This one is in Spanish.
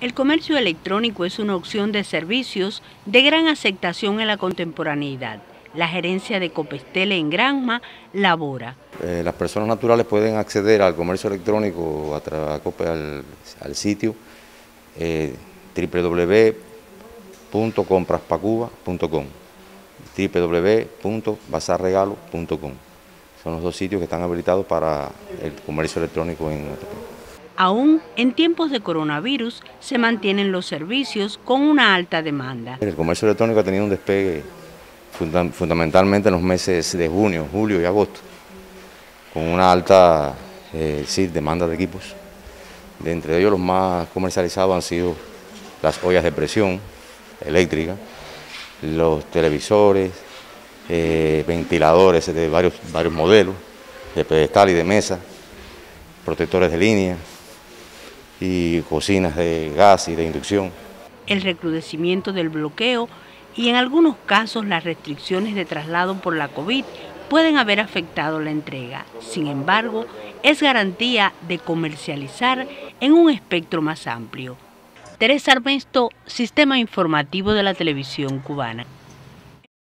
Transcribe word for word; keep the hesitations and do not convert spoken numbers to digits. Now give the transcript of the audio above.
El comercio electrónico es una opción de servicios de gran aceptación en la contemporaneidad. La gerencia de Copextel en Granma labora. Eh, las personas naturales pueden acceder al comercio electrónico, a al, al sitio eh, doble u doble u doble u punto compras pacuba punto com, doble u doble u doble u punto basarregalo punto com. Son los dos sitios que están habilitados para el comercio electrónico en nuestro país. Aún en tiempos de coronavirus se mantienen los servicios con una alta demanda. El comercio electrónico ha tenido un despegue fundamentalmente en los meses de junio, julio y agosto, con una alta eh, sí, demanda de equipos. De entre ellos los más comercializados han sido las ollas de presión eléctrica, los televisores, eh, ventiladores de varios, varios modelos, de pedestal y de mesa, protectores de línea y cocinas de gas y de inducción. El recrudecimiento del bloqueo y en algunos casos las restricciones de traslado por la COVID pueden haber afectado la entrega. Sin embargo, es garantía de comercializar en un espectro más amplio. Teresa Armesto, Sistema Informativo de la Televisión Cubana.